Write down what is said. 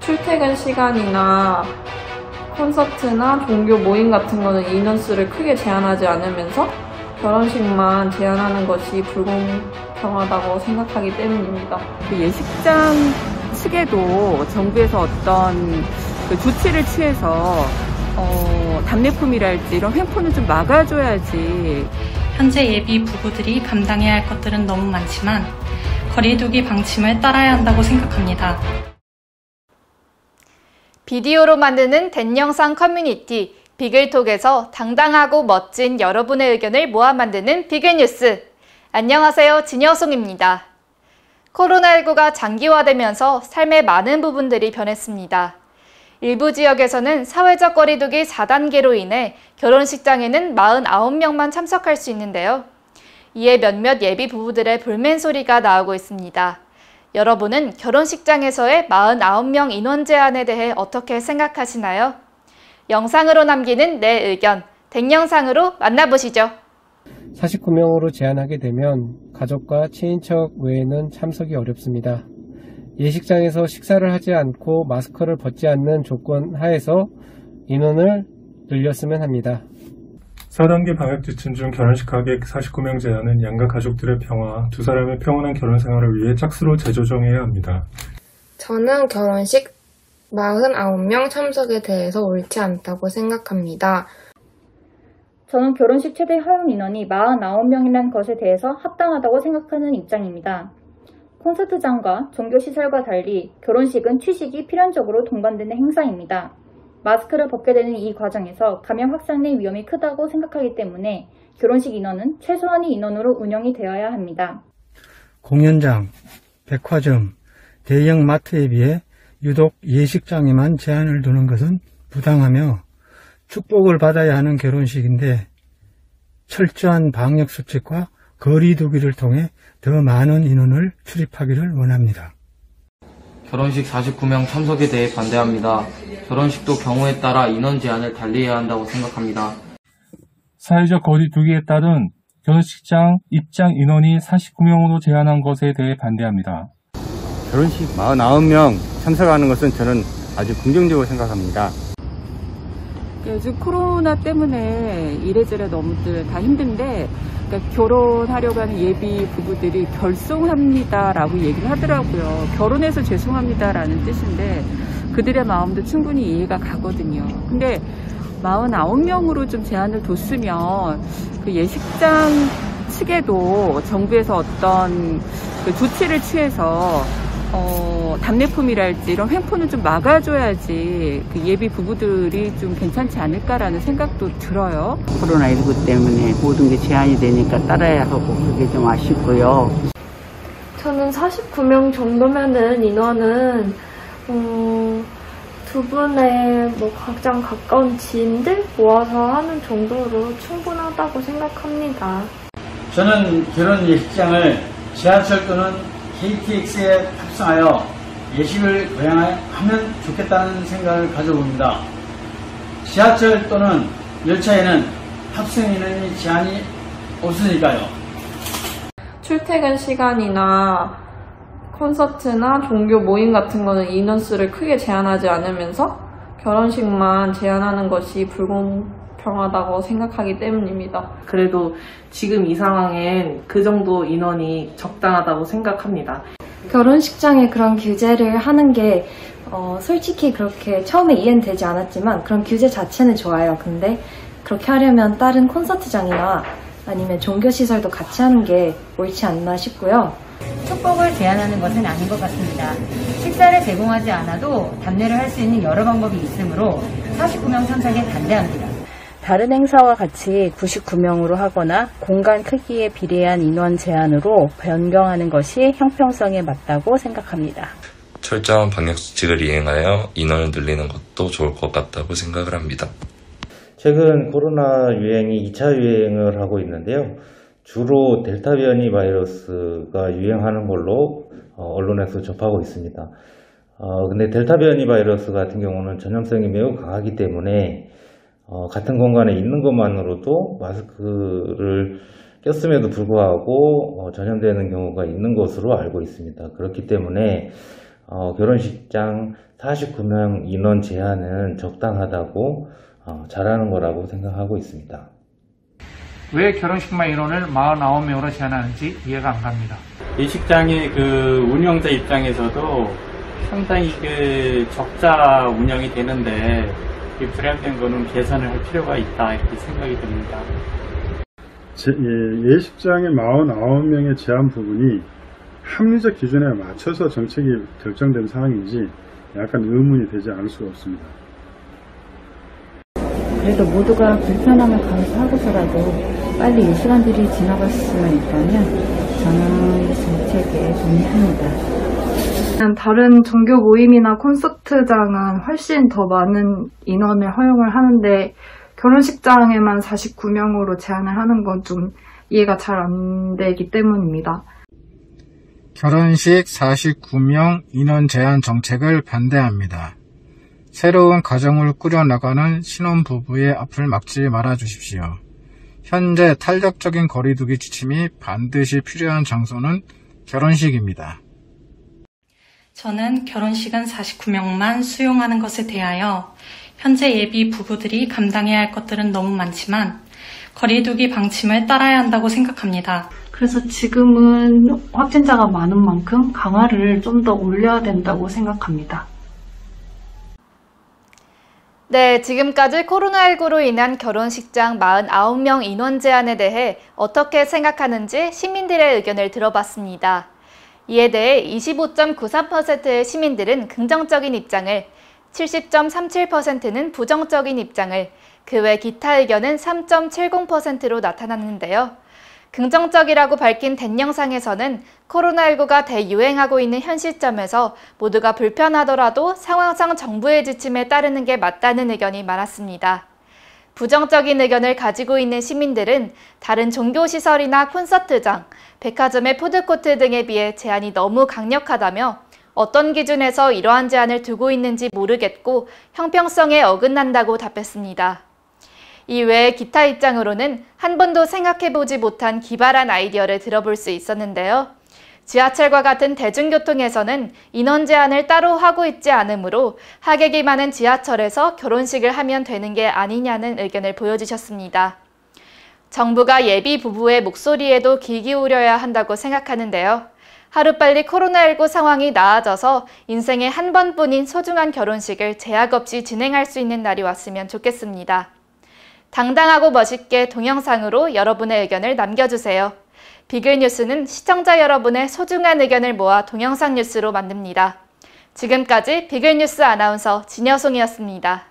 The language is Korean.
출퇴근 시간이나 콘서트나 종교 모임 같은 거는 인원수를 크게 제한하지 않으면서 결혼식만 제한하는 것이 불공평하다고 생각하기 때문입니다. 예식장 측에도 정부에서 어떤 조치를 취해서 답례품이랄지 이런 횡포는 좀 막아줘야지. 현재 예비 부부들이 감당해야 할 것들은 너무 많지만 거리두기 방침을 따라야 한다고 생각합니다. 비디오로 만드는 댓영상 커뮤니티 비글톡에서 당당하고 멋진 여러분의 의견을 모아 만드는 비글뉴스. 안녕하세요, 진여송입니다. 코로나19가 장기화되면서 삶의 많은 부분들이 변했습니다. 일부 지역에서는 사회적 거리두기 4단계로 인해 결혼식장에는 49명만 참석할 수 있는데요. 이에 몇몇 예비 부부들의 불만 소리가 나오고 있습니다. 여러분은 결혼식장에서의 49명 인원 제한에 대해 어떻게 생각하시나요? 영상으로 남기는 내 의견, 댓영상으로 만나보시죠. 49명으로 제한하게 되면 가족과 친인척 외에는 참석이 어렵습니다. 예식장에서 식사를 하지 않고 마스크를 벗지 않는 조건 하에서 인원을 늘렸으면 합니다. 4단계 방역 지침 중 결혼식 하객 49명 제한은 양가 가족들의 평화, 두 사람의 평온한 결혼 생활을 위해 짝수로 재조정해야 합니다. 저는 결혼식 49명 참석에 대해서 옳지 않다고 생각합니다. 저는 결혼식 최대 허용 인원이 49명이라는 것에 대해서 합당하다고 생각하는 입장입니다. 콘서트장과 종교시설과 달리 결혼식은 취식이 필연적으로 동반되는 행사입니다. 마스크를 벗게 되는 이 과정에서 감염 확산의 위험이 크다고 생각하기 때문에 결혼식 인원은 최소한의 인원으로 운영이 되어야 합니다. 공연장, 백화점, 대형 마트에 비해 유독 예식장에만 제한을 두는 것은 부당하며 축복을 받아야 하는 결혼식인데 철저한 방역수칙과 거리두기를 통해 더 많은 인원을 출입하기를 원합니다. 결혼식 49명 참석에 대해 반대합니다. 결혼식도 경우에 따라 인원 제한을 달리해야 한다고 생각합니다. 사회적 거리두기에 따른 결혼식장 입장 인원이 49명으로 제한한 것에 대해 반대합니다. 결혼식 49명 참석하는 것은 저는 아주 긍정적으로 생각합니다. 요즘 코로나 때문에 이래저래 너무들 다 힘든데 그러니까 결혼하려고 하는 예비 부부들이 결송합니다라고 얘기를 하더라고요. 결혼해서 죄송합니다라는 뜻인데 그들의 마음도 충분히 이해가 가거든요. 근데 49명으로 좀 제한을 뒀으면 그 예식장 측에도 정부에서 어떤 그 조치를 취해서 답례품이랄지 이런 횡포는 좀 막아줘야지 그 예비 부부들이 좀 괜찮지 않을까라는 생각도 들어요. 코로나19 때문에 모든 게 제한이 되니까 따라야 하고 그게 좀 아쉽고요. 저는 49명 정도면은 인원은 두 분의 가장 가까운 지인들 모아서 하는 정도로 충분하다고 생각합니다. 저는 결혼 예식장을 지하철 또는 KTX에 탑승하여 예식을 거행하면 좋겠다는 생각을 가져봅니다. 지하철 또는 열차에는 탑승 인원이 제한이 없으니까요. 출퇴근 시간이나 콘서트나 종교 모임 같은 거는 인원수를 크게 제한하지 않으면서 결혼식만 제한하는 것이 불공평하다고 생각하기 때문입니다. 그래도 지금 이 상황엔 그 정도 인원이 적당하다고 생각합니다. 결혼식장에 그런 규제를 하는 게 솔직히 그렇게 처음에 이해는 되지 않았지만 그런 규제 자체는 좋아요. 근데 그렇게 하려면 다른 콘서트장이나 아니면 종교시설도 같이 하는 게 옳지 않나 싶고요. 축복을 제한하는 것은 아닌 것 같습니다. 식사를 제공하지 않아도 답례를 할 수 있는 여러 방법이 있으므로 49명 참석에 반대합니다. 다른 행사와 같이 99명으로 하거나 공간 크기에 비례한 인원 제한으로 변경하는 것이 형평성에 맞다고 생각합니다. 철저한 방역수칙을 이행하여 인원을 늘리는 것도 좋을 것 같다고 생각을 합니다. 최근 코로나 유행이 2차 유행을 하고 있는데요. 주로 델타 변이 바이러스가 유행하는 걸로 언론에서 접하고 있습니다. 근데 델타 변이 바이러스 같은 경우는 전염성이 매우 강하기 때문에 같은 공간에 있는 것만으로도 마스크를 꼈음에도 불구하고 전염되는 경우가 있는 것으로 알고 있습니다. 그렇기 때문에 결혼식장 49명 인원 제한은 적당하다고 잘하는 거라고 생각하고 있습니다. 왜 결혼식만 인원을 49명으로 제한하는지 이해가 안 갑니다. 이 식장의 운영자 입장에서도 상당히 적자 운영이 되는데 불합리한 거는 개선을 할 필요가 있다, 이렇게 생각이 듭니다. 예식장의 49명의 제한 부분이 합리적 기준에 맞춰서 정책이 결정된 사항인지 약간 의문이 되지 않을 수가 없습니다. 그래도 모두가 불편함을 감수하고서라도 빨리 이 시간들이 지나갈 수만 있다면 저는 이 정책에 동의합니다. 다른 종교 모임이나 콘서트장은 훨씬 더 많은 인원을 허용을 하는데 결혼식장에만 49명으로 제한을 하는 건 좀 이해가 잘 안 되기 때문입니다. 결혼식 49명 인원 제한 정책을 반대합니다. 새로운 가정을 꾸려나가는 신혼부부의 앞을 막지 말아주십시오. 현재 탄력적인 거리두기 지침이 반드시 필요한 장소는 결혼식입니다. 저는 결혼식은 49명만 수용하는 것에 대하여 현재 예비 부부들이 감당해야 할 것들은 너무 많지만 거리두기 방침을 따라야 한다고 생각합니다. 그래서 지금은 확진자가 많은 만큼 강화를 좀 더 올려야 된다고 생각합니다. 네, 지금까지 코로나19로 인한 결혼식장 49명 인원 제한에 대해 어떻게 생각하는지 시민들의 의견을 들어봤습니다. 이에 대해 25.93%의 시민들은 긍정적인 입장을, 70.37%는 부정적인 입장을, 그 외 기타 의견은 3.70%로 나타났는데요. 긍정적이라고 밝힌 댓영상에서는 코로나19가 대유행하고 있는 현 시점에서 모두가 불편하더라도 상황상 정부의 지침에 따르는 게 맞다는 의견이 많았습니다. 부정적인 의견을 가지고 있는 시민들은 다른 종교시설이나 콘서트장, 백화점의 푸드코트 등에 비해 제한이 너무 강력하다며 어떤 기준에서 이러한 제한을 두고 있는지 모르겠고 형평성에 어긋난다고 답했습니다. 이외에 기타 입장으로는 한 번도 생각해보지 못한 기발한 아이디어를 들어볼 수 있었는데요. 지하철과 같은 대중교통에서는 인원 제한을 따로 하고 있지 않으므로 하객이 많은 지하철에서 결혼식을 하면 되는 게 아니냐는 의견을 보여주셨습니다. 정부가 예비 부부의 목소리에도 귀 기울여야 한다고 생각하는데요. 하루빨리 코로나19 상황이 나아져서 인생의 한 번뿐인 소중한 결혼식을 제약 없이 진행할 수 있는 날이 왔으면 좋겠습니다. 당당하고 멋있게 동영상으로 여러분의 의견을 남겨주세요. 비글뉴스는 시청자 여러분의 소중한 의견을 모아 동영상 뉴스로 만듭니다. 지금까지 비글뉴스 아나운서 진여송이었습니다.